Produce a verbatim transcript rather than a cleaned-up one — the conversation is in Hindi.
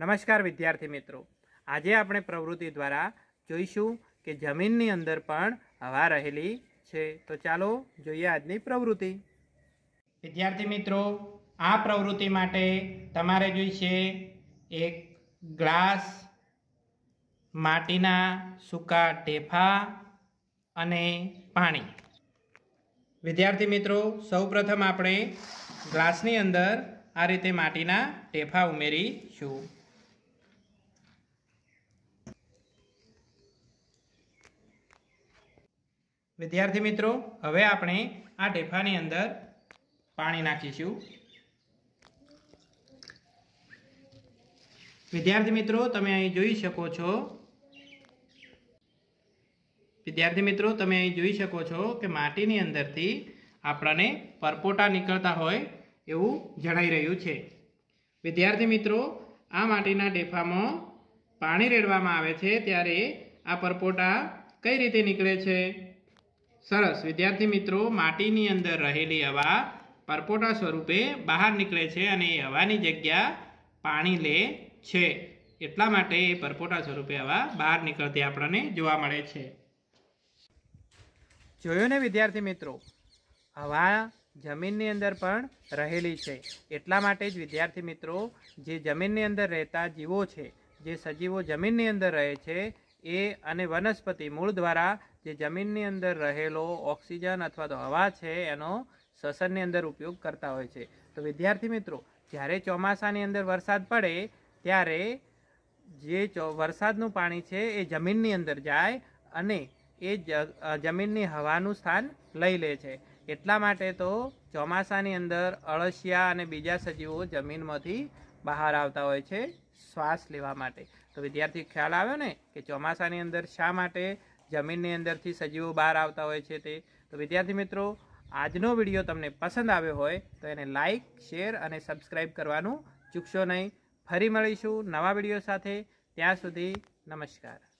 नमस्कार विद्यार्थी मित्रों, आजे आपणे प्रवृत्ति द्वारा जोईशुं के जमीननी अंदर पण हवा रहेली छे। तो चालो जोईए आजनी प्रवृत्ति। विद्यार्थी मित्रों, आ प्रवृत्ति माटे तमारे जोईशे एक ग्लास, माटीना सूका टेफा अने पाणी। विद्यार्थी मित्रों, सौप्रथम आपणे ग्लासनी अंदर आ रीते माटीना टेफा उमेरीशुं। विद्यार्थी मित्रों, हवे आपणे आ टेफानी अंदर पाणी नाखीशुं। विद्यार्थी मित्रों, तमे अहीं जोई शको छो विद्यार्थी मित्रों तमे अहीं जोई शको छो के माटीनी अंदरथी आपणे परपोटा निकळता होय एवं जणाई रह्यु छे। विद्यार्थी मित्रों, आ माटीना टेफामां पाणी रेड़वामां आवे छे त्यारे आ परपोटा कई रीते निकळे छे। सरस विद्यार्थी मित्रों, माटीनी अंदर रहेली हवा परपोटा स्वरूपे बहार निकळे छे अने ए हवानी जग्या पाणी ले छे, एटला माटे ए परपोटा स्वरूपे हवा बहार निकळती आपणे जोवा मळे छे। जोयो ने विद्यार्थी मित्रों, हवा जमीननी अंदर पण रहेली छे, एटला माटे ज विद्यार्थी मित्रों जे जमीननी अंदर रहता जीवो छे, जे सजीवो जमीननी अंदर रहे छे ए अने वनस्पति मूल द्वारा जे जमीननी अंदर रहेलो ऑक्सिजन अथवा तो हवा छे एनो श्वसननी अंदर उपयोग करता होय छे। तो विद्यार्थी मित्रों, ज्यारे ચોમાસાની अंदर वरसाद पड़े त्यारे जे वरसादनुं पाणी छे ए जमीननी अंदर जाय अने ए जमीननी हवानुं स्थान लई ले छे। एटला माटे तो ચોમાસાની अंदर અળસિયા અને બીજા સજીવો જમીનમાંથી બહાર આવતા હોય છે શ્વાસ લેવા માટે। તો વિદ્યાર્થી ખ્યાલ આવ્યો ને કે ચોમાસાની અંદર શા માટે જમીનની અંદરથી સજીવો બહાર આવતા હોય છે તે। તો વિદ્યાર્થી મિત્રો, આજનો વિડીયો તમને પસંદ આવ્યો હોય તો એને લાઇક, શેર અને સબસ્ક્રાઈબ કરવાનું ચૂકશો નહીં। ફરી મળીશું નવા વિડીયો સાથે, ત્યાં સુધી નમસ્કાર।